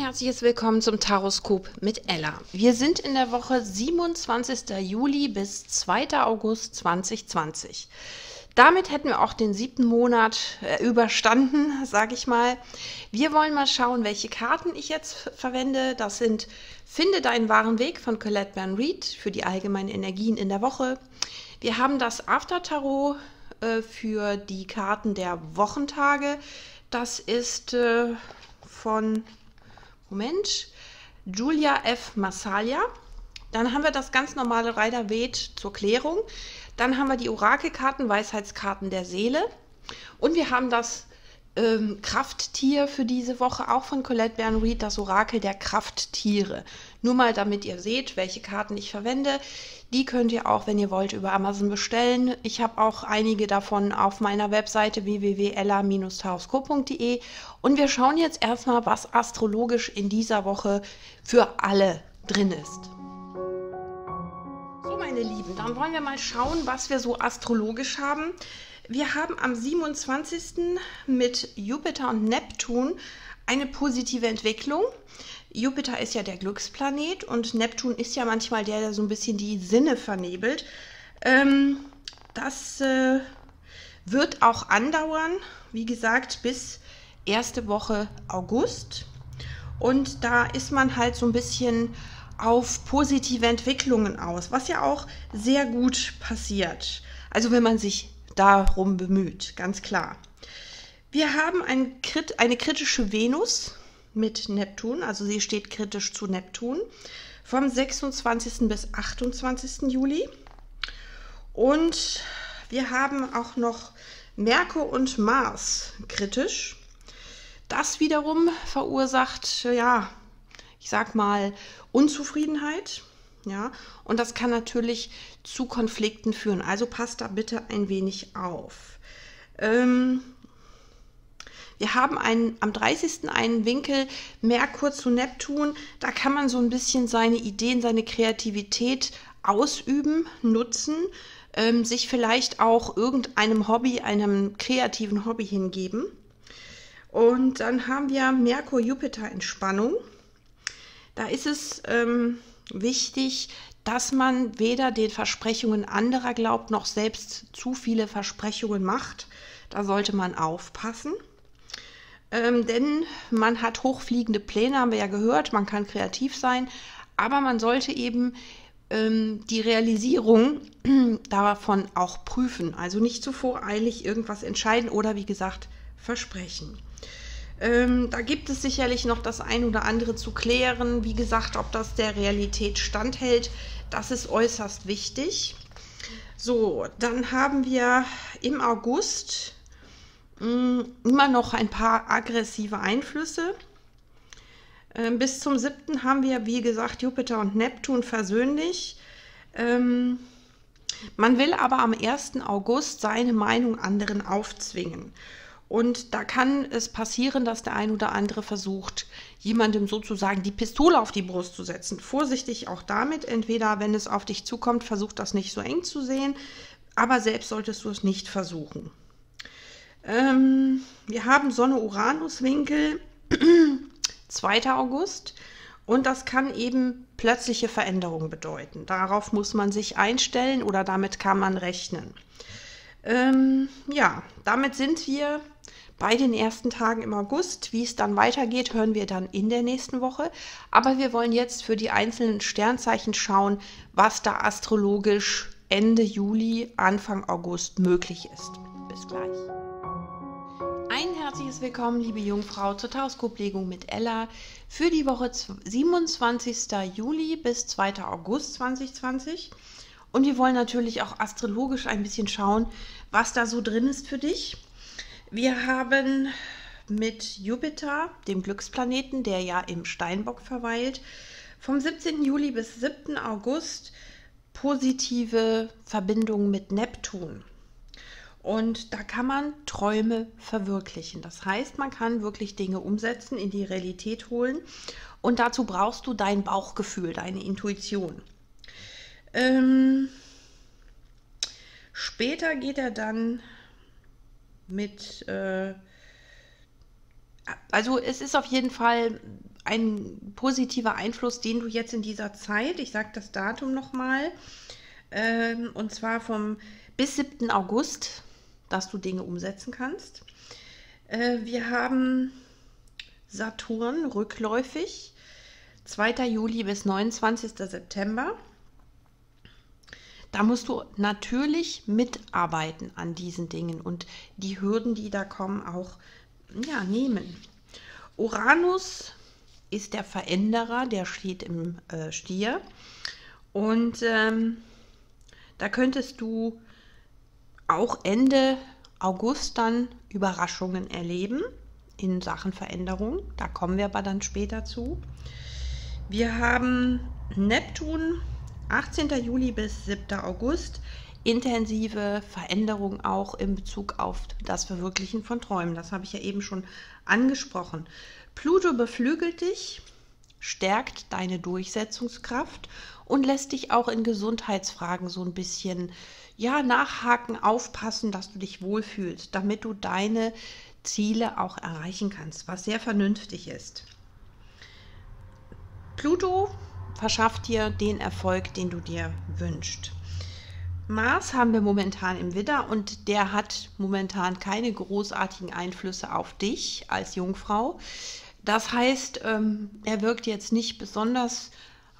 herzliches Willkommen zum Taroskop mit Ella. Wir sind in der Woche 27. Juli bis 2. August 2020. Damit hätten wir auch den 7. Monat überstanden, sage ich mal. Wir wollen mal schauen, welche Karten ich jetzt verwende. Das sind Finde deinen wahren Weg von Colette Baron-Reid für die allgemeinen Energien in der Woche. Wir haben das Aftertarot für die Karten der Wochentage. Das ist von, Julia F Massalia. Dann haben wir das ganz normale Rider Waite zur Klärung. Dann haben wir die Orakelkarten, Weisheitskarten der Seele. Und wir haben das Krafttier für diese Woche, auch von Colette Baron-Reid, das Orakel der Krafttiere. Nur mal, damit ihr seht, welche Karten ich verwende. Die könnt ihr auch, wenn ihr wollt, über Amazon bestellen. Ich habe auch einige davon auf meiner Webseite www.ella-taroskop.de. Und wir schauen jetzt erstmal, was astrologisch in dieser Woche für alle drin ist. So, meine Lieben, dann wollen wir mal schauen, was wir so astrologisch haben. Wir haben am 27. mit Jupiter und Neptun eine positive Entwicklung. Jupiter ist ja der Glücksplanet und Neptun ist ja manchmal der, der so ein bisschen die Sinne vernebelt. Das wird auch andauern, wie gesagt, bis erste Woche August. Und da ist man halt so ein bisschen auf positive Entwicklungen aus, was ja auch sehr gut passiert. Also wenn man sich darum bemüht, ganz klar. Wir haben eine kritische Venus mit Neptun, also sie steht kritisch zu Neptun, vom 26. bis 28. Juli. Und wir haben auch noch Merkur und Mars kritisch. Das wiederum verursacht, ja, ich sag mal, Unzufriedenheit. Ja, und das kann natürlich zu Konflikten führen. Also passt da bitte ein wenig auf. Wir haben am 30. einen Winkel Merkur zu Neptun. Da kann man so ein bisschen seine Ideen, seine Kreativität ausüben, nutzen, sich vielleicht auch irgendeinem Hobby, einem kreativen Hobby hingeben. Und dann haben wir Merkur-Jupiter in Spannung. Da ist es wichtig, dass man weder den Versprechungen anderer glaubt, noch selbst zu viele Versprechungen macht. Da sollte man aufpassen. Denn man hat hochfliegende Pläne, haben wir ja gehört, man kann kreativ sein, aber man sollte eben die Realisierung davon auch prüfen. Also nicht zu voreilig irgendwas entscheiden oder, wie gesagt, versprechen. Da gibt es sicherlich noch das ein oder andere zu klären. Wie gesagt, ob das der Realität standhält, das ist äußerst wichtig. So, dann haben wir im August immer noch ein paar aggressive Einflüsse. Bis zum 7. haben wir, wie gesagt, Jupiter und Neptun versöhnlich. Man will aber am 1. August seine Meinung anderen aufzwingen. Und da kann es passieren, dass der ein oder andere versucht, jemandem sozusagen die Pistole auf die Brust zu setzen. Vorsichtig auch damit. Entweder, wenn es auf dich zukommt, versuch das nicht so eng zu sehen, aber selbst solltest du es nicht versuchen. Wir haben Sonne-Uranus-Winkel, 2. August. Und das kann eben plötzliche Veränderungen bedeuten. Darauf muss man sich einstellen oder damit kann man rechnen. Ja, damit sind wir bei den ersten Tagen im August. Wie es dann weitergeht, hören wir dann in der nächsten Woche. Aber wir wollen jetzt für die einzelnen Sternzeichen schauen, was da astrologisch Ende Juli, Anfang August möglich ist. Bis gleich. Ein herzliches Willkommen, liebe Jungfrau, zur Taroskoplegung mit Ella für die Woche 27. Juli bis 2. August 2020. Und wir wollen natürlich auch astrologisch ein bisschen schauen, was da so drin ist für dich. Wir haben mit Jupiter, dem Glücksplaneten, der ja im Steinbock verweilt, vom 17. Juli bis 7. August positive Verbindung mit Neptun. Und da kann man Träume verwirklichen. Das heißt, man kann wirklich Dinge umsetzen, in die Realität holen. Und dazu brauchst du dein Bauchgefühl, deine Intuition. Später geht er dann mit, also es ist auf jeden Fall ein positiver Einfluss, den du jetzt in dieser Zeit, ich sage das Datum nochmal, und zwar vom bis 7. August, dass du Dinge umsetzen kannst. Wir haben Saturn rückläufig, 2. Juli bis 29. September. Da musst du natürlich mitarbeiten an diesen Dingen und die Hürden, die da kommen, auch ja, nehmen. Uranus ist der Veränderer, der steht im Stier. Und da könntest du auch Ende August dann Überraschungen erleben in Sachen Veränderung. Da kommen wir aber dann später zu. Wir haben Neptun, 18. Juli bis 7. August, intensive Veränderung auch in Bezug auf das Verwirklichen von Träumen. Das habe ich ja eben schon angesprochen. Pluto beflügelt dich, stärkt deine Durchsetzungskraft und lässt dich auch in Gesundheitsfragen so ein bisschen ja, nachhaken, aufpassen, dass du dich wohlfühlst, damit du deine Ziele auch erreichen kannst, was sehr vernünftig ist. Pluto verschafft dir den Erfolg, den du dir wünschst. Mars haben wir momentan im Widder und der hat momentan keine großartigen Einflüsse auf dich als Jungfrau. Das heißt, er wirkt jetzt nicht besonders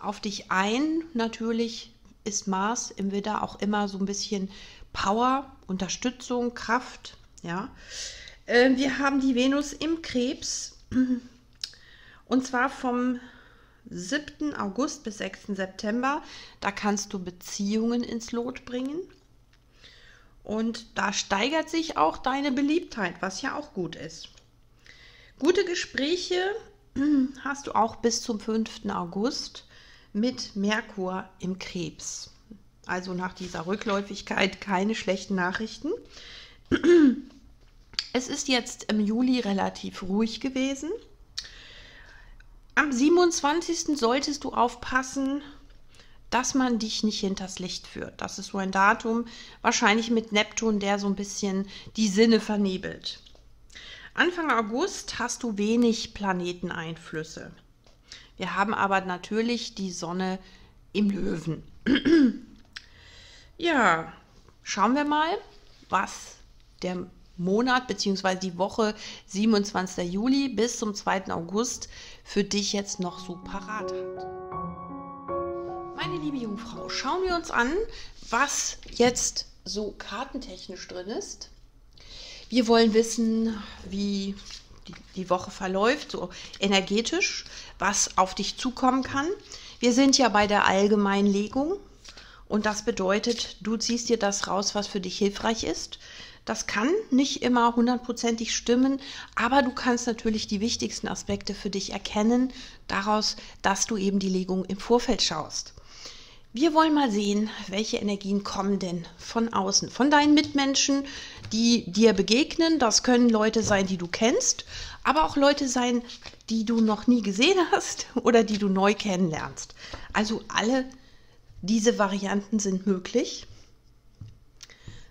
auf dich ein. Natürlich ist Mars im Widder auch immer so ein bisschen Power, Unterstützung, Kraft. Ja. Wir haben die Venus im Krebs und zwar vom 7. August bis 6. September, da kannst du Beziehungen ins Lot bringen und da steigert sich auch deine Beliebtheit, was ja auch gut ist. Gute Gespräche hast du auch bis zum 5. August mit Merkur im Krebs. Also nach dieser Rückläufigkeit keine schlechten Nachrichten. Es ist jetzt im Juli relativ ruhig gewesen. Am 27. solltest du aufpassen, dass man dich nicht hinters Licht führt. Das ist so ein Datum, wahrscheinlich mit Neptun, der so ein bisschen die Sinne vernebelt. Anfang August hast du wenig Planeteneinflüsse. Wir haben aber natürlich die Sonne im Löwen. Ja, schauen wir mal, was der Monat bzw. die Woche 27. Juli bis zum 2. August für dich jetzt noch so parat hat. Meine liebe Jungfrau, schauen wir uns an, was jetzt so kartentechnisch drin ist. Wir wollen wissen, wie die Woche verläuft, so energetisch, was auf dich zukommen kann. Wir sind ja bei der Allgemeinlegung und das bedeutet, du ziehst dir das raus, was für dich hilfreich ist. Das kann nicht immer hundertprozentig stimmen, aber du kannst natürlich die wichtigsten Aspekte für dich erkennen, daraus, dass du eben die Legung im Vorfeld schaust. Wir wollen mal sehen, welche Energien kommen denn von außen, von deinen Mitmenschen, die dir begegnen. Das können Leute sein, die du kennst, aber auch Leute sein, die du noch nie gesehen hast oder die du neu kennenlernst. Also alle diese Varianten sind möglich.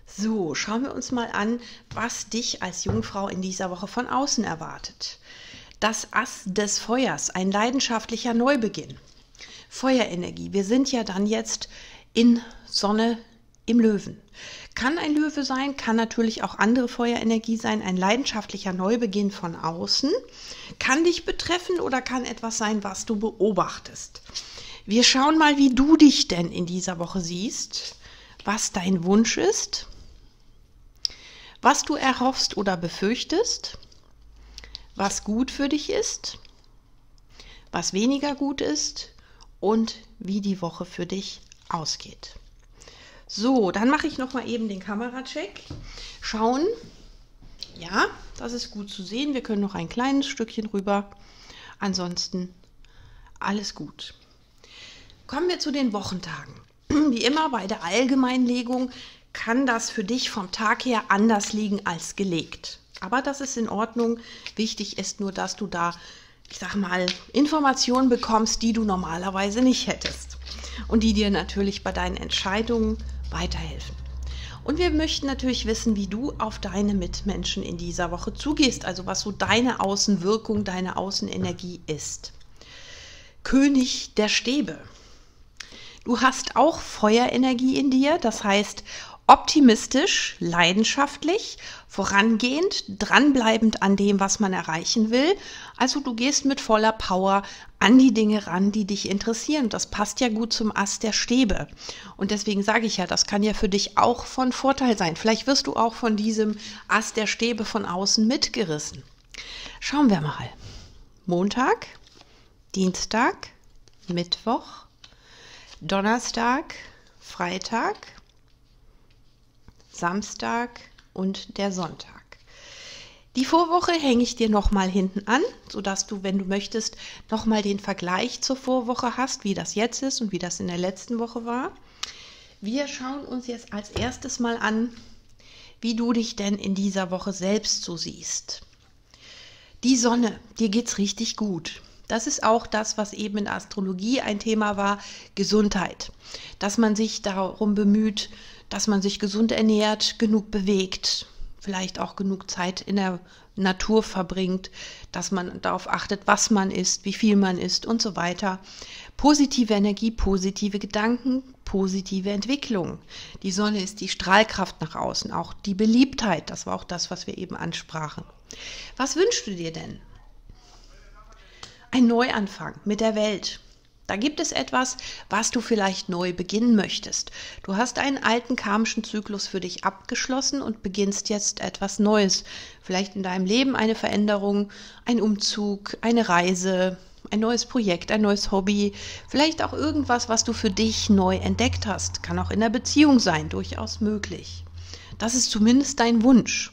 So, schauen wir uns mal an, was dich als Jungfrau in dieser Woche von außen erwartet. Das Ass des Feuers, ein leidenschaftlicher Neubeginn. Feuerenergie, wir sind ja dann jetzt in Sonne im Löwen. Kann ein Löwe sein, kann natürlich auch andere Feuerenergie sein, ein leidenschaftlicher Neubeginn von außen. Kann dich betreffen oder kann etwas sein, was du beobachtest. Wir schauen mal, wie du dich denn in dieser Woche siehst, was dein Wunsch ist, was du erhoffst oder befürchtest, was gut für dich ist, was weniger gut ist und wie die Woche für dich ausgeht. So, dann mache ich nochmal eben den Kameracheck. Schauen. Ja, das ist gut zu sehen. Wir können noch ein kleines Stückchen rüber. Ansonsten alles gut. Kommen wir zu den Wochentagen. Wie immer bei der Allgemeinlegung kann das für dich vom Tag her anders liegen als gelegt. Aber das ist in Ordnung. Wichtig ist nur, dass du da, ich sag mal, Informationen bekommst, die du normalerweise nicht hättest und die dir natürlich bei deinen Entscheidungen weiterhelfen. Und wir möchten natürlich wissen, wie du auf deine Mitmenschen in dieser Woche zugehst, also was so deine Außenwirkung, deine Außenenergie ist. König der Stäbe. Du hast auch Feuerenergie in dir, das heißt optimistisch, leidenschaftlich, vorangehend, dranbleibend an dem, was man erreichen will. Also du gehst mit voller Power an die Dinge ran, die dich interessieren. Das passt ja gut zum Ass der Stäbe. Und deswegen sage ich ja, das kann ja für dich auch von Vorteil sein. Vielleicht wirst du auch von diesem Ass der Stäbe von außen mitgerissen. Schauen wir mal. Montag, Dienstag, Mittwoch, Donnerstag, Freitag, Samstag und der Sonntag. Die Vorwoche hänge ich dir nochmal hinten an, sodass du, wenn du möchtest, nochmal den Vergleich zur Vorwoche hast, wie das jetzt ist und wie das in der letzten Woche war. Wir schauen uns jetzt als erstes mal an, wie du dich denn in dieser Woche selbst so siehst. Die Sonne, dir geht's richtig gut. Das ist auch das, was eben in der Astrologie ein Thema war, Gesundheit. Dass man sich darum bemüht, dass man sich gesund ernährt, genug bewegt, vielleicht auch genug Zeit in der Natur verbringt, dass man darauf achtet, was man isst, wie viel man isst und so weiter. Positive Energie, positive Gedanken, positive Entwicklung. Die Sonne ist die Strahlkraft nach außen, auch die Beliebtheit. Das war auch das, was wir eben ansprachen. Was wünschst du dir denn? Ein Neuanfang mit der Welt. Da gibt es etwas, was du vielleicht neu beginnen möchtest. Du hast einen alten karmischen Zyklus für dich abgeschlossen und beginnst jetzt etwas Neues. Vielleicht in deinem Leben eine Veränderung, ein Umzug, eine Reise, ein neues Projekt, ein neues Hobby. Vielleicht auch irgendwas, was du für dich neu entdeckt hast. Kann auch in der Beziehung sein, durchaus möglich. Das ist zumindest dein Wunsch.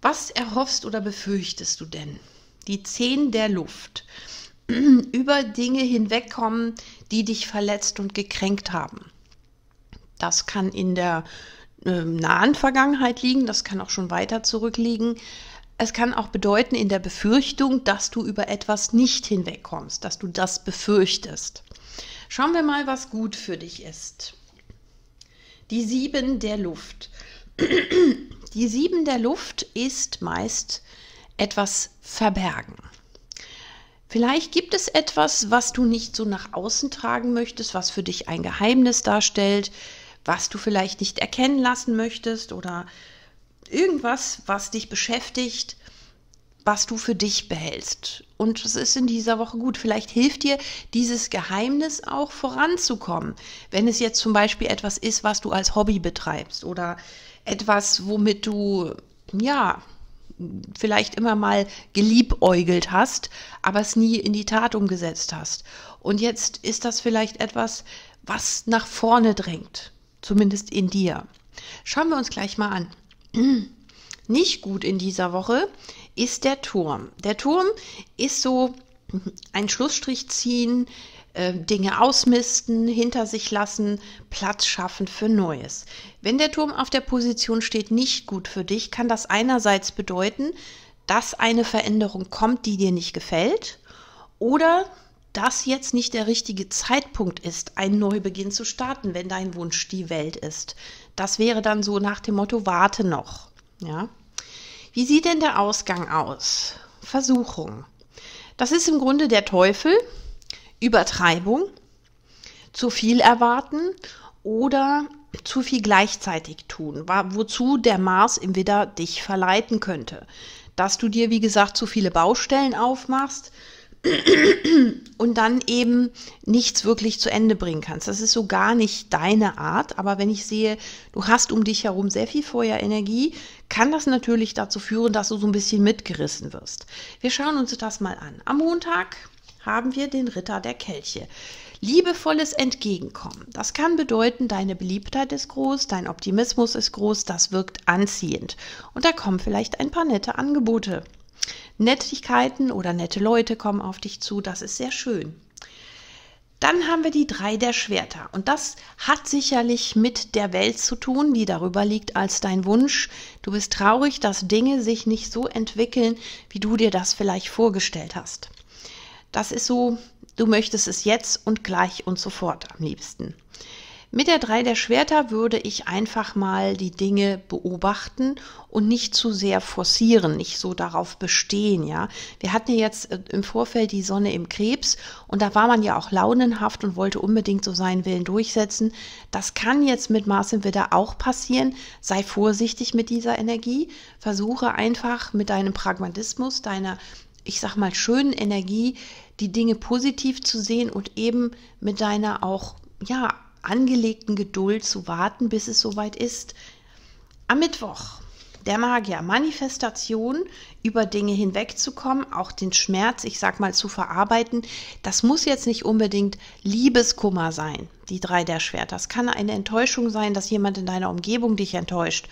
Was erhoffst oder befürchtest du denn? Die 10 der Luft. Über Dinge hinwegkommen, die dich verletzt und gekränkt haben. Das kann in der nahen Vergangenheit liegen, das kann auch schon weiter zurückliegen. Es kann auch bedeuten in der Befürchtung, dass du über etwas nicht hinwegkommst, dass du das befürchtest. Schauen wir mal, was gut für dich ist. Die 7 der Luft. Die 7 der Luft ist meist etwas verbergen. Vielleicht gibt es etwas, was du nicht so nach außen tragen möchtest, was für dich ein Geheimnis darstellt, was du vielleicht nicht erkennen lassen möchtest oder irgendwas, was dich beschäftigt, was du für dich behältst. Und das ist in dieser Woche gut. Vielleicht hilft dir dieses Geheimnis auch voranzukommen, wenn es jetzt zum Beispiel etwas ist, was du als Hobby betreibst oder etwas, womit du, ja, vielleicht immer mal geliebäugelt hast, aber es nie in die Tat umgesetzt hast. Und jetzt ist das vielleicht etwas, was nach vorne drängt, zumindest in dir. Schauen wir uns gleich mal an. Nicht gut in dieser Woche ist der Turm. Der Turm ist so ein Schlussstrich ziehen, Dinge ausmisten, hinter sich lassen, Platz schaffen für Neues. Wenn der Turm auf der Position steht, nicht gut für dich, kann das einerseits bedeuten, dass eine Veränderung kommt, die dir nicht gefällt oder dass jetzt nicht der richtige Zeitpunkt ist, einen Neubeginn zu starten, wenn dein Wunsch die Welt ist. Das wäre dann so nach dem Motto, warte noch. Ja? Wie sieht denn der Ausgang aus? Versuchung. Das ist im Grunde der Teufel. Übertreibung, zu viel erwarten oder zu viel gleichzeitig tun, wozu der Mars im Widder dich verleiten könnte. Dass du dir, wie gesagt, zu viele Baustellen aufmachst und dann eben nichts wirklich zu Ende bringen kannst. Das ist so gar nicht deine Art, aber wenn ich sehe, du hast um dich herum sehr viel Feuerenergie, kann das natürlich dazu führen, dass du so ein bisschen mitgerissen wirst. Wir schauen uns das mal an. Am Montag haben wir den Ritter der Kelche. Liebevolles Entgegenkommen. Das kann bedeuten, deine Beliebtheit ist groß, dein Optimismus ist groß, das wirkt anziehend. Und da kommen vielleicht ein paar nette Angebote. Nettigkeiten oder nette Leute kommen auf dich zu, das ist sehr schön. Dann haben wir die 3 der Schwerter. Und das hat sicherlich mit der Welt zu tun, die darüber liegt als dein Wunsch. Du bist traurig, dass Dinge sich nicht so entwickeln, wie du dir das vielleicht vorgestellt hast. Das ist so, du möchtest es jetzt und gleich und sofort am liebsten. Mit der 3 der Schwerter würde ich einfach mal die Dinge beobachten und nicht zu sehr forcieren, nicht so darauf bestehen, ja. Wir hatten ja jetzt im Vorfeld die Sonne im Krebs und da war man ja auch launenhaft und wollte unbedingt so seinen Willen durchsetzen. Das kann jetzt mit Mars im Widder auch passieren. Sei vorsichtig mit dieser Energie. Versuche einfach mit deinem Pragmatismus, deiner, ich sag mal, schönen Energie, die Dinge positiv zu sehen und eben mit deiner auch, ja, angelegten Geduld zu warten, bis es soweit ist. Am Mittwoch, der Magier, Manifestation, über Dinge hinwegzukommen, auch den Schmerz, ich sag mal, zu verarbeiten. Das muss jetzt nicht unbedingt Liebeskummer sein, die 3 der Schwerter. Das kann eine Enttäuschung sein, dass jemand in deiner Umgebung dich enttäuscht.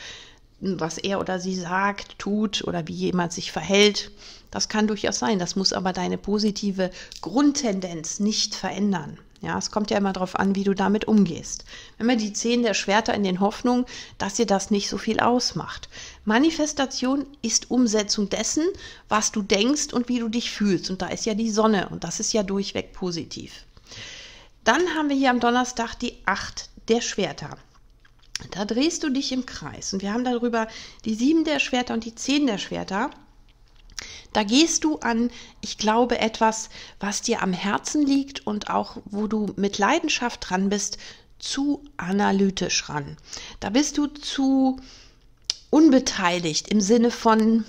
Was er oder sie sagt, tut oder wie jemand sich verhält, das kann durchaus sein. Das muss aber deine positive Grundtendenz nicht verändern. Ja, es kommt ja immer darauf an, wie du damit umgehst. Wenn wir die 10 der Schwerter in den Hoffnungen, dass dir das nicht so viel ausmacht. Manifestation ist Umsetzung dessen, was du denkst und wie du dich fühlst. Und da ist ja die Sonne und das ist ja durchweg positiv. Dann haben wir hier am Donnerstag die 8 der Schwerter. Da drehst du dich im Kreis und wir haben darüber die 7 der Schwerter und die 10 der Schwerter. Da gehst du an, ich glaube, etwas, was dir am Herzen liegt und auch, wo du mit Leidenschaft dran bist, zu analytisch ran. Da bist du zu unbeteiligt im Sinne von,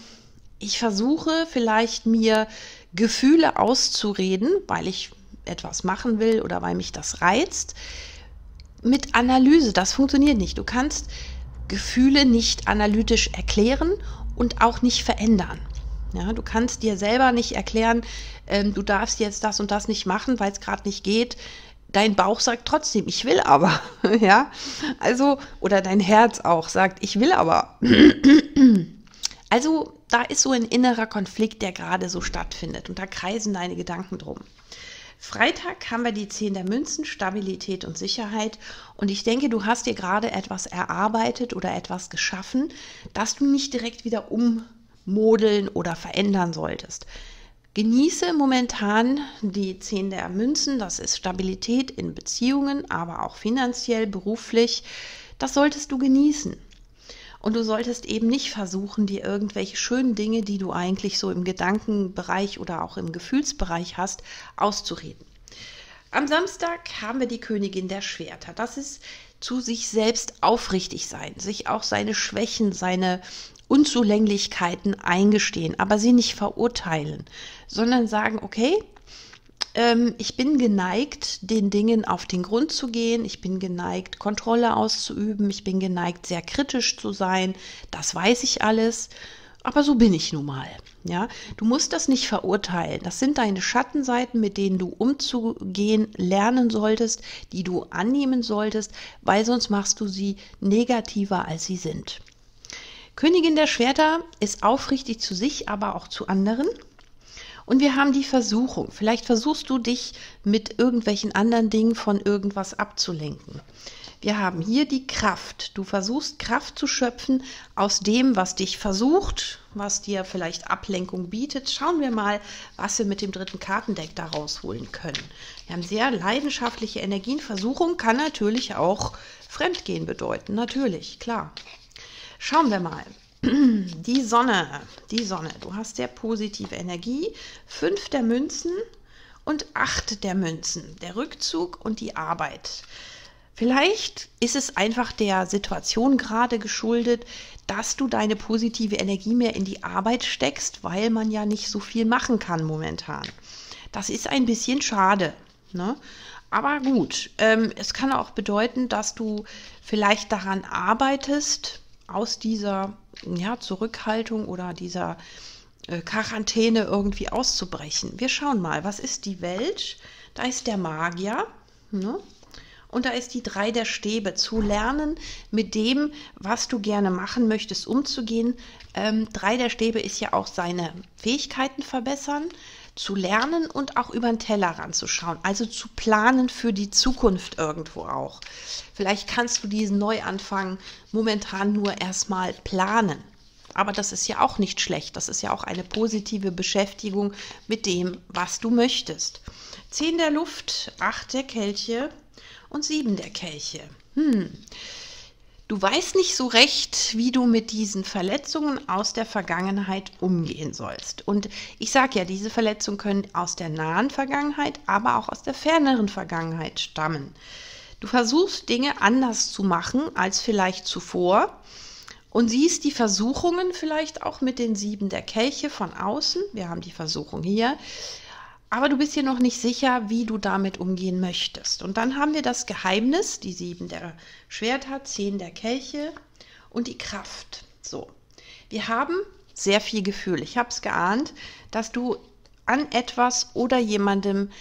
ich versuche vielleicht mir Gefühle auszureden, weil ich etwas machen will oder weil mich das reizt. Mit Analyse, das funktioniert nicht. Du kannst Gefühle nicht analytisch erklären und auch nicht verändern. Ja, du kannst dir selber nicht erklären, du darfst jetzt das und das nicht machen, weil es gerade nicht geht. Dein Bauch sagt trotzdem, ich will aber. Ja, also, oder dein Herz auch sagt, ich will aber. Also da ist so ein innerer Konflikt, der gerade so stattfindet und da kreisen deine Gedanken drum. Freitag haben wir die 10 der Münzen, Stabilität und Sicherheit und ich denke, du hast dir gerade etwas erarbeitet oder etwas geschaffen, das du nicht direkt wieder ummodeln oder verändern solltest. Genieße momentan die 10 der Münzen, das ist Stabilität in Beziehungen, aber auch finanziell, beruflich, das solltest du genießen. Und du solltest eben nicht versuchen, dir irgendwelche schönen Dinge, die du eigentlich so im Gedankenbereich oder auch im Gefühlsbereich hast, auszureden. Am Samstag haben wir die Königin der Schwerter. Das ist zu sich selbst aufrichtig sein, sich auch seine Schwächen, seine Unzulänglichkeiten eingestehen, aber sie nicht verurteilen, sondern sagen, okay, ich bin geneigt, den Dingen auf den Grund zu gehen, ich bin geneigt, Kontrolle auszuüben, ich bin geneigt, sehr kritisch zu sein, das weiß ich alles, aber so bin ich nun mal. Ja? Du musst das nicht verurteilen, das sind deine Schattenseiten, mit denen du umzugehen lernen solltest, die du annehmen solltest, weil sonst machst du sie negativer, als sie sind. Königin der Schwerter ist aufrichtig zu sich, aber auch zu anderen. Und wir haben die Versuchung. Vielleicht versuchst du dich mit irgendwelchen anderen Dingen von irgendwas abzulenken. Wir haben hier die Kraft. Du versuchst Kraft zu schöpfen aus dem, was dich versucht, was dir vielleicht Ablenkung bietet. Schauen wir mal, was wir mit dem dritten Kartendeck da rausholen können. Wir haben sehr leidenschaftliche Energien. Versuchung kann natürlich auch Fremdgehen bedeuten. Natürlich, klar. Schauen wir mal. Die Sonne, du hast sehr positive Energie, 5 der Münzen und 8 der Münzen, der Rückzug und die Arbeit. Vielleicht ist es einfach der Situation gerade geschuldet, dass du deine positive Energie mehr in die Arbeit steckst, weil man ja nicht so viel machen kann momentan. Das ist ein bisschen schade, ne? Aber gut, es kann auch bedeuten, dass du vielleicht daran arbeitest, aus dieser, ja, Zurückhaltung oder dieser Quarantäne irgendwie auszubrechen. Wir schauen mal, was ist die Welt? Da ist der Magier, ne? Und da ist die 3 der Stäbe. Zu lernen, mit dem, was du gerne machen möchtest, umzugehen. 3 der Stäbe ist ja auch seine Fähigkeiten verbessern, zu lernen und auch über den Teller ranzuschauen. Also zu planen für die Zukunft irgendwo auch. Vielleicht kannst du diesen Neuanfang momentan nur erstmal planen. Aber das ist ja auch nicht schlecht. Das ist ja auch eine positive Beschäftigung mit dem, was du möchtest. 10 der Luft, 8 der Kelche und 7 der Kelche. Du weißt nicht so recht, wie du mit diesen Verletzungen aus der Vergangenheit umgehen sollst. Und ich sage ja, diese Verletzungen können aus der nahen Vergangenheit, aber auch aus der ferneren Vergangenheit stammen. Du versuchst, Dinge anders zu machen als vielleicht zuvor und siehst die Versuchungen vielleicht auch mit den 7 der Kelche von außen. Wir haben die Versuchung hier. Aber du bist hier noch nicht sicher, wie du damit umgehen möchtest. Und dann haben wir das Geheimnis, die 7 der Schwerter, 10 der Kelche und die Kraft. So, wir haben sehr viel Gefühl. Ich habe es geahnt, dass du an etwas oder jemandem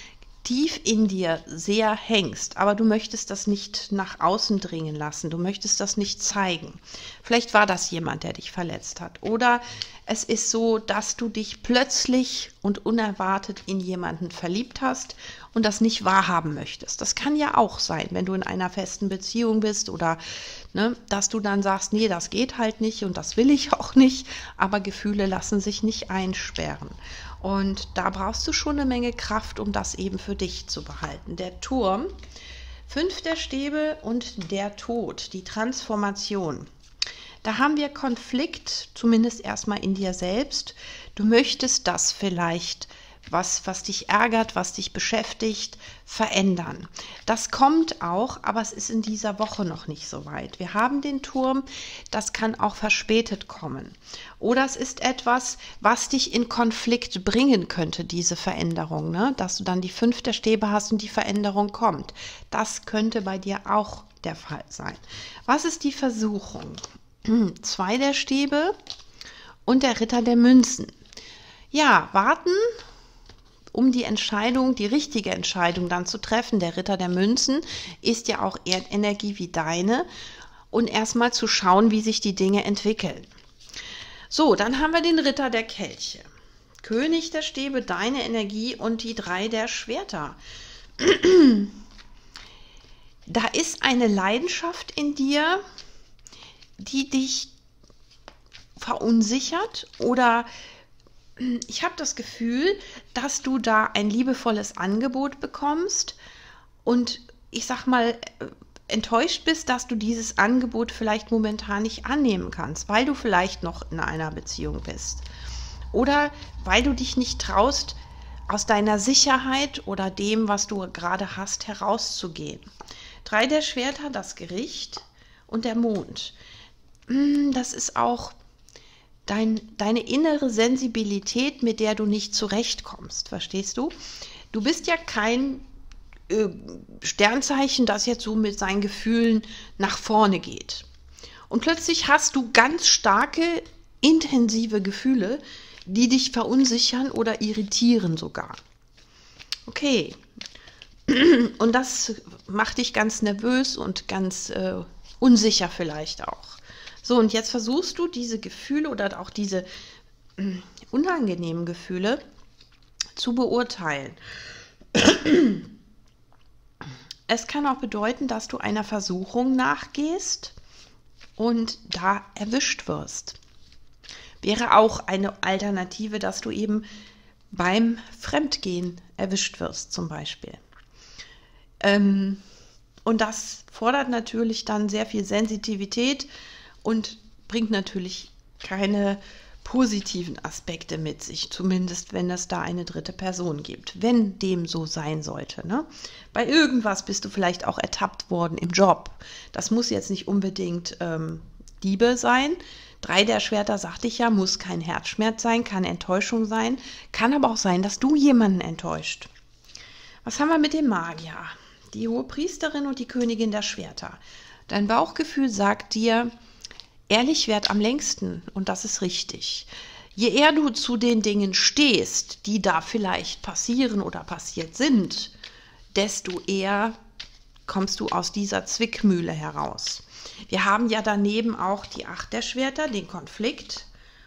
tief in dir sehr hängst, aber du möchtest das nicht nach außen dringen lassen, du möchtest das nicht zeigen. Vielleicht war das jemand, der dich verletzt hat, oder es ist so, dass du dich plötzlich und unerwartet in jemanden verliebt hast und das nicht wahrhaben möchtest. Das kann ja auch sein, wenn du in einer festen Beziehung bist oder dass du dann sagst, nee, das geht halt nicht und das will ich auch nicht, aber Gefühle lassen sich nicht einsperren. Und da brauchst du schon eine Menge Kraft, um das eben für dich zu behalten. Der Turm, 5 der Stäbe und der Tod, die Transformation. Da haben wir Konflikt, zumindest erstmal in dir selbst. Du möchtest das vielleicht, was dich ärgert, was dich beschäftigt, verändern. Das kommt auch, aber es ist in dieser Woche noch nicht so weit. Wir haben den Turm, das kann auch verspätet kommen. Oder es ist etwas, was dich in Konflikt bringen könnte, diese Veränderung, ne? Dass du dann die 5 der Stäbe hast und die Veränderung kommt. Das könnte bei dir auch der Fall sein. Was ist die Versuchung? 2 der Stäbe und der Ritter der Münzen. Ja, warten, um die Entscheidung, die richtige Entscheidung dann zu treffen. Der Ritter der Münzen ist ja auch Erdenergie wie deine und erstmal zu schauen, wie sich die Dinge entwickeln. So, dann haben wir den Ritter der Kelche. König der Stäbe, deine Energie und die 3 der Schwerter. Da ist eine Leidenschaft in dir, die dich verunsichert oder ich habe das Gefühl, dass du da ein liebevolles Angebot bekommst und ich sag mal enttäuscht bist, dass du dieses Angebot vielleicht momentan nicht annehmen kannst, weil du vielleicht noch in einer Beziehung bist oder weil du dich nicht traust, aus deiner Sicherheit oder dem, was du gerade hast, herauszugehen. 3 der Schwerter, das Gericht und der Mond. Das ist auch deine innere Sensibilität, mit der du nicht zurechtkommst, verstehst du? Du bist ja kein Sternzeichen, das jetzt so mit seinen Gefühlen nach vorne geht. Und plötzlich hast du ganz starke, intensive Gefühle, die dich verunsichern oder irritieren sogar. Okay, und das macht dich ganz nervös und ganz unsicher vielleicht auch. So, und jetzt versuchst du, diese Gefühle oder auch diese unangenehmen Gefühle zu beurteilen. Es kann auch bedeuten, dass du einer Versuchung nachgehst und da erwischt wirst. Wäre auch eine Alternative, dass du eben beim Fremdgehen erwischt wirst zum Beispiel. Und das fordert natürlich dann sehr viel Sensitivität und bringt natürlich keine positiven Aspekte mit sich, zumindest wenn es da eine dritte Person gibt, wenn dem so sein sollte, ne? Bei irgendwas bist du vielleicht auch ertappt worden im Job. Das muss jetzt nicht unbedingt Diebe sein. 3 der Schwerter, sagte ich ja, muss kein Herzschmerz sein, kann Enttäuschung sein, kann aber auch sein, dass du jemanden enttäuscht. Was haben wir mit dem Magier? Die Hohepriesterin und die Königin der Schwerter. Dein Bauchgefühl sagt dir, ehrlich währt am längsten und das ist richtig. Je eher du zu den Dingen stehst, die da vielleicht passieren oder passiert sind, desto eher kommst du aus dieser Zwickmühle heraus. Wir haben ja daneben auch die 8 der Schwerter, den Konflikt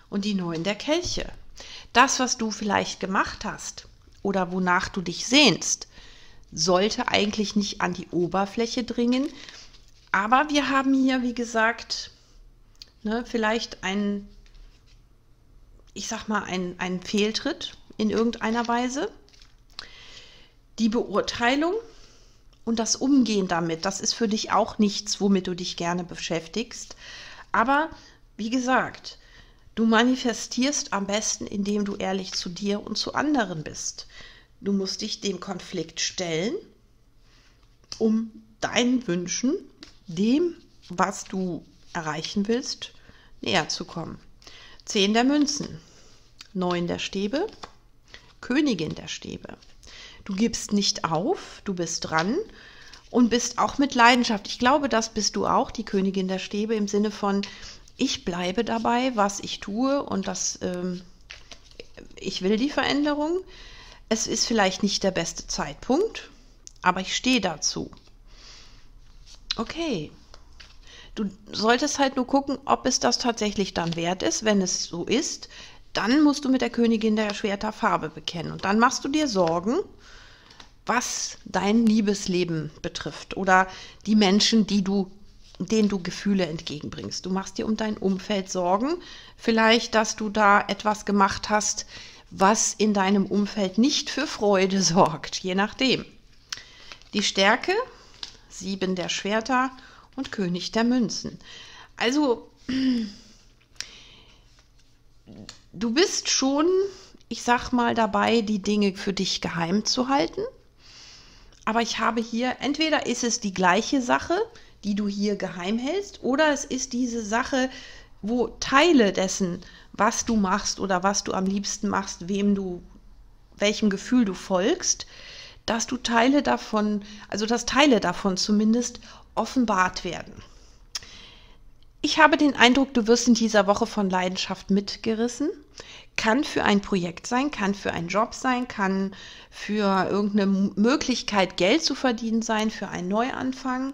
und die 9 der Kelche. Das, was du vielleicht gemacht hast oder wonach du dich sehnst, sollte eigentlich nicht an die Oberfläche dringen, aber wir haben hier, wie gesagt, vielleicht einen, ich sag mal, einen Fehltritt in irgendeiner Weise, die Beurteilung und das Umgehen damit, das ist für dich auch nichts, womit du dich gerne beschäftigst. Aber wie gesagt, du manifestierst am besten, indem du ehrlich zu dir und zu anderen bist. Du musst dich dem Konflikt stellen, um deinen Wünschen, dem, was du erreichen willst, näher zu kommen. 10 der Münzen, 9 der Stäbe, Königin der Stäbe. Du gibst nicht auf, du bist dran und bist auch mit Leidenschaft. Ich glaube, das bist du auch, die Königin der Stäbe, im Sinne von, ich bleibe dabei, was ich tue und das, ich will die Veränderung. Es ist vielleicht nicht der beste Zeitpunkt, aber ich stehe dazu. Okay, du solltest halt nur gucken, ob es das tatsächlich dann wert ist. Wenn es so ist, dann musst du mit der Königin der Schwerter Farbe bekennen. Und dann machst du dir Sorgen, was dein Liebesleben betrifft oder die Menschen, denen du Gefühle entgegenbringst. Du machst dir um dein Umfeld Sorgen, vielleicht, dass du da etwas gemacht hast, was in deinem Umfeld nicht für Freude sorgt, je nachdem. Die Stärke, 7 der Schwerter und König der Münzen. Also, du bist schon, ich sag mal, dabei, die Dinge für dich geheim zu halten. Aber ich habe hier, entweder ist es die gleiche Sache, die du hier geheim hältst, oder es ist diese Sache, wo Teile dessen, was du machst oder was du am liebsten machst, welchem Gefühl du folgst, dass du Teile davon, also dass Teile davon zumindest offenbart werden. Ich habe den Eindruck, du wirst in dieser Woche von Leidenschaft mitgerissen. Kann für ein Projekt sein, kann für einen Job sein, kann für irgendeine Möglichkeit, Geld zu verdienen sein, für einen Neuanfang.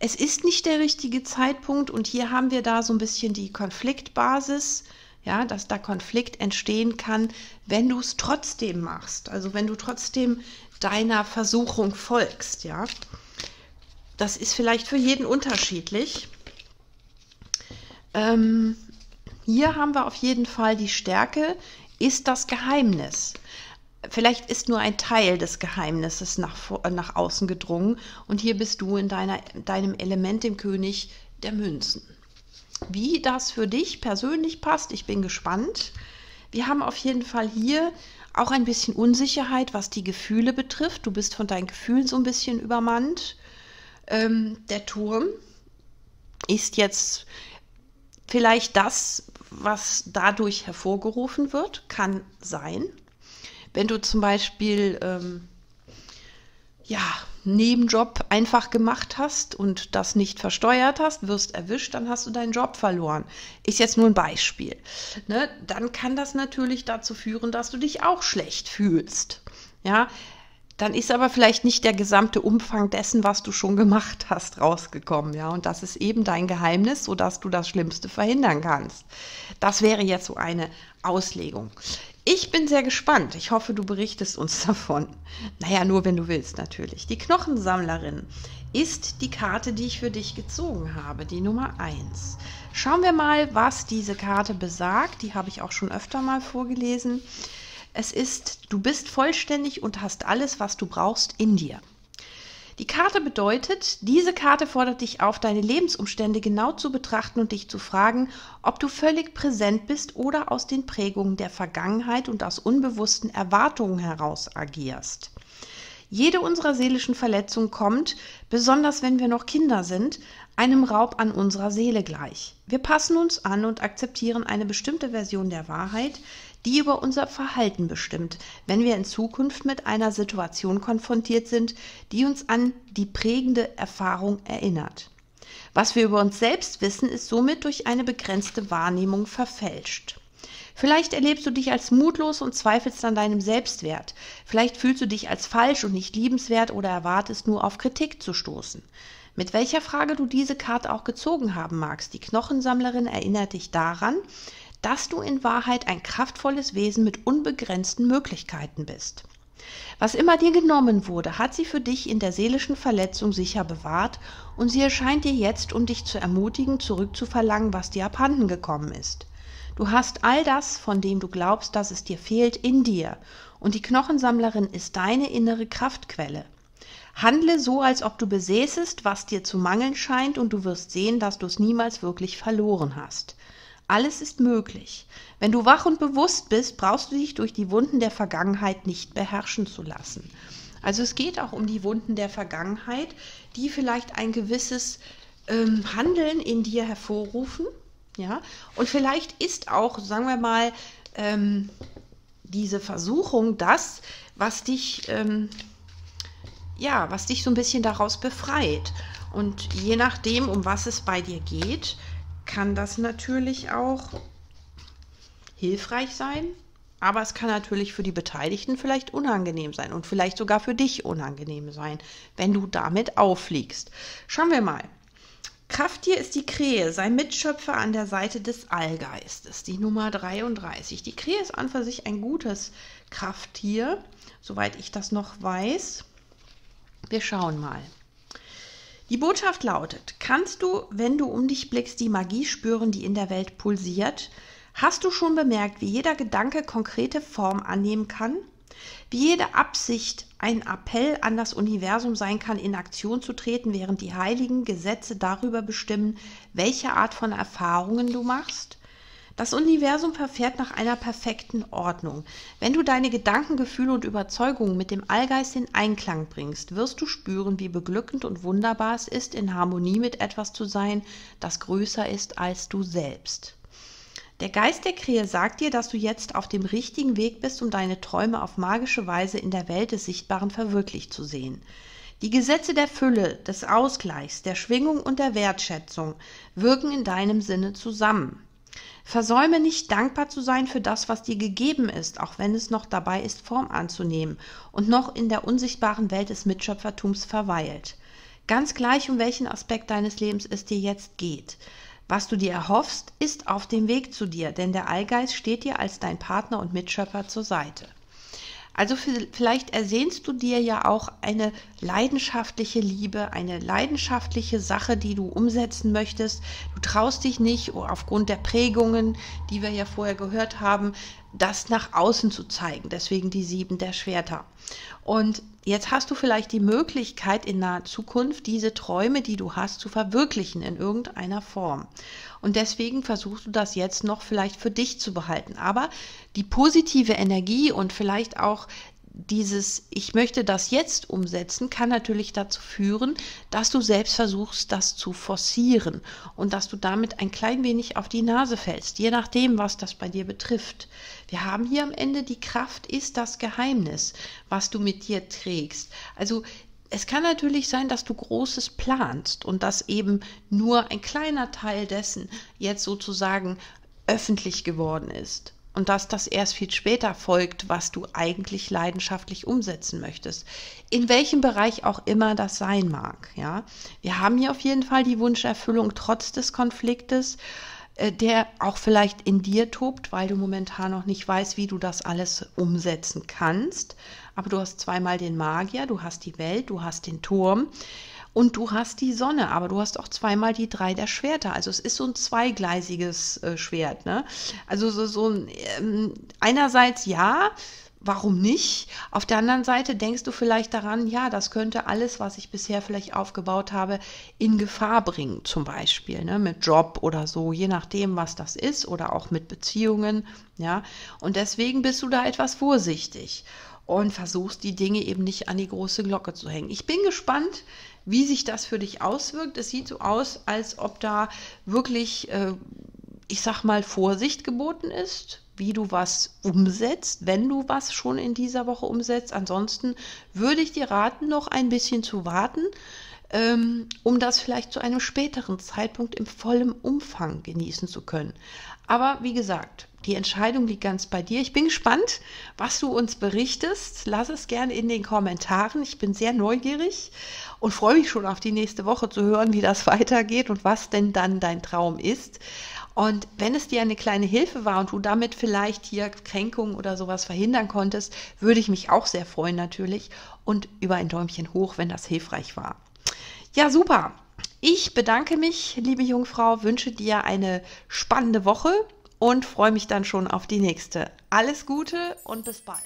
Es ist nicht der richtige Zeitpunkt und hier haben wir da so ein bisschen die Konfliktbasis, ja, dass da Konflikt entstehen kann, wenn du es trotzdem machst, also wenn du trotzdem deiner Versuchung folgst, ja. Das ist vielleicht für jeden unterschiedlich. Hier haben wir auf jeden Fall die Stärke, ist das Geheimnis. Vielleicht ist nur ein Teil des Geheimnisses nach außen gedrungen und hier bist du in deinem Element, dem König der Münzen. Wie das für dich persönlich passt, ich bin gespannt. Wir haben auf jeden Fall hier auch ein bisschen Unsicherheit, was die Gefühle betrifft. Du bist von deinen Gefühlen so ein bisschen übermannt. Der Turm ist jetzt vielleicht das, was dadurch hervorgerufen wird, kann sein. Wenn du zum Beispiel ja, einen Nebenjob einfach gemacht hast und das nicht versteuert hast, wirst erwischt, dann hast du deinen Job verloren. Ist jetzt nur ein Beispiel. Ne? Dann kann das natürlich dazu führen, dass du dich auch schlecht fühlst. Ja? Dann ist aber vielleicht nicht der gesamte Umfang dessen, was du schon gemacht hast, rausgekommen. Ja? Und das ist eben dein Geheimnis, sodass du das Schlimmste verhindern kannst. Das wäre jetzt so eine Auslegung. Ich bin sehr gespannt. Ich hoffe, du berichtest uns davon. Naja, nur wenn du willst, natürlich. Die Knochensammlerin ist die Karte, die ich für dich gezogen habe, die Nummer 1. Schauen wir mal, was diese Karte besagt. Die habe ich auch schon öfter mal vorgelesen. Es ist, du bist vollständig und hast alles, was du brauchst, in dir. Die Karte bedeutet, diese Karte fordert dich auf, deine Lebensumstände genau zu betrachten und dich zu fragen, ob du völlig präsent bist oder aus den Prägungen der Vergangenheit und aus unbewussten Erwartungen heraus agierst. Jede unserer seelischen Verletzungen kommt, besonders wenn wir noch Kinder sind, einem Raub an unserer Seele gleich. Wir passen uns an und akzeptieren eine bestimmte Version der Wahrheit, die über unser Verhalten bestimmt, wenn wir in Zukunft mit einer Situation konfrontiert sind, die uns an die prägende Erfahrung erinnert. Was wir über uns selbst wissen, ist somit durch eine begrenzte Wahrnehmung verfälscht. Vielleicht erlebst du dich als mutlos und zweifelst an deinem Selbstwert. Vielleicht fühlst du dich als falsch und nicht liebenswert oder erwartest nur auf Kritik zu stoßen. Mit welcher Frage du diese Karte auch gezogen haben magst, die Knochensammlerin erinnert dich daran, dass du in Wahrheit ein kraftvolles Wesen mit unbegrenzten Möglichkeiten bist. Was immer dir genommen wurde, hat sie für dich in der seelischen Verletzung sicher bewahrt und sie erscheint dir jetzt, um dich zu ermutigen, zurückzuverlangen, was dir abhanden gekommen ist. Du hast all das, von dem du glaubst, dass es dir fehlt, in dir und die Knochensammlerin ist deine innere Kraftquelle. Handle so, als ob du besäßest, was dir zu mangeln scheint, und du wirst sehen, dass du es niemals wirklich verloren hast. Alles ist möglich. Wenn du wach und bewusst bist, brauchst du dich durch die Wunden der Vergangenheit nicht beherrschen zu lassen. Also es geht auch um die Wunden der Vergangenheit, die vielleicht ein gewisses Handeln in dir hervorrufen. Ja? Und vielleicht ist auch, sagen wir mal, diese Versuchung das, was dich so ein bisschen daraus befreit. Und je nachdem, um was es bei dir geht, kann das natürlich auch hilfreich sein, aber es kann natürlich für die Beteiligten vielleicht unangenehm sein und vielleicht sogar für dich unangenehm sein, wenn du damit auffliegst. Schauen wir mal. Krafttier ist die Krähe, sein Mitschöpfer an der Seite des Allgeistes, die Nummer 33. Die Krähe ist an für sich ein gutes Krafttier, soweit ich das noch weiß. Wir schauen mal. Die Botschaft lautet: Kannst du, wenn du um dich blickst, die Magie spüren, die in der Welt pulsiert? Hast du schon bemerkt, wie jeder Gedanke konkrete Form annehmen kann? Wie jede Absicht ein Appell an das Universum sein kann, in Aktion zu treten, während die heiligen Gesetze darüber bestimmen, welche Art von Erfahrungen du machst? Das Universum verfährt nach einer perfekten Ordnung. Wenn du deine Gedanken, Gefühle und Überzeugungen mit dem Allgeist in Einklang bringst, wirst du spüren, wie beglückend und wunderbar es ist, in Harmonie mit etwas zu sein, das größer ist als du selbst. Der Geist der Krähe sagt dir, dass du jetzt auf dem richtigen Weg bist, um deine Träume auf magische Weise in der Welt des Sichtbaren verwirklicht zu sehen. Die Gesetze der Fülle, des Ausgleichs, der Schwingung und der Wertschätzung wirken in deinem Sinne zusammen. Versäume nicht, dankbar zu sein für das, was dir gegeben ist, auch wenn es noch dabei ist, Form anzunehmen und noch in der unsichtbaren Welt des Mitschöpfertums verweilt. Ganz gleich, um welchen Aspekt deines Lebens es dir jetzt geht. Was du dir erhoffst, ist auf dem Weg zu dir, denn der Allgeist steht dir als dein Partner und Mitschöpfer zur Seite. Also vielleicht ersehnst du dir ja auch eine leidenschaftliche Liebe, eine leidenschaftliche Sache, die du umsetzen möchtest. Du traust dich nicht, aufgrund der Prägungen, die wir ja vorher gehört haben, das nach außen zu zeigen. Deswegen die 7 der Schwerter. Und jetzt hast du vielleicht die Möglichkeit, in naher Zukunft diese Träume, die du hast, zu verwirklichen in irgendeiner Form. Und deswegen versuchst du das jetzt noch vielleicht für dich zu behalten. Aber die positive Energie und vielleicht auch dieses „Ich möchte das jetzt umsetzen" kann natürlich dazu führen, dass du selbst versuchst, das zu forcieren und dass du damit ein klein wenig auf die Nase fällst, je nachdem, was das bei dir betrifft. Wir haben hier am Ende: Die Kraft ist das Geheimnis, was du mit dir trägst. Also es kann natürlich sein, dass du Großes planst und dass eben nur ein kleiner Teil dessen jetzt sozusagen öffentlich geworden ist. Und dass das erst viel später folgt, was du eigentlich leidenschaftlich umsetzen möchtest. In welchem Bereich auch immer das sein mag. Ja? Wir haben hier auf jeden Fall die Wunscherfüllung trotz des Konfliktes, der auch vielleicht in dir tobt, weil du momentan noch nicht weißt, wie du das alles umsetzen kannst. Aber du hast zweimal den Magier, du hast die Welt, du hast den Turm. Und du hast die Sonne, aber du hast auch zweimal die 3 der Schwerter. Also es ist so ein zweigleisiges Schwert. Ne? Also einerseits ja, warum nicht? Auf der anderen Seite denkst du vielleicht daran, ja, das könnte alles, was ich bisher vielleicht aufgebaut habe, in Gefahr bringen. Zum Beispiel, ne? Mit Job oder so, je nachdem, was das ist. Oder auch mit Beziehungen. Ja? Und deswegen bist du da etwas vorsichtig und versuchst, die Dinge eben nicht an die große Glocke zu hängen. Ich bin gespannt, wie sich das für dich auswirkt. Es sieht so aus, als ob da wirklich, ich sag mal, Vorsicht geboten ist, wie du was umsetzt, wenn du was schon in dieser Woche umsetzt. Ansonsten würde ich dir raten, noch ein bisschen zu warten, um das vielleicht zu einem späteren Zeitpunkt in vollem Umfang genießen zu können. Aber wie gesagt, die Entscheidung liegt ganz bei dir. Ich bin gespannt, was du uns berichtest. Lass es gerne in den Kommentaren. Ich bin sehr neugierig und freue mich schon auf die nächste Woche zu hören, wie das weitergeht und was denn dann dein Traum ist. Und wenn es dir eine kleine Hilfe war und du damit vielleicht hier Kränkungen oder sowas verhindern konntest, würde ich mich auch sehr freuen natürlich und über ein Däumchen hoch, wenn das hilfreich war. Ja, super. Ich bedanke mich, liebe Jungfrau, wünsche dir eine spannende Woche und freue mich dann schon auf die nächste. Alles Gute und bis bald.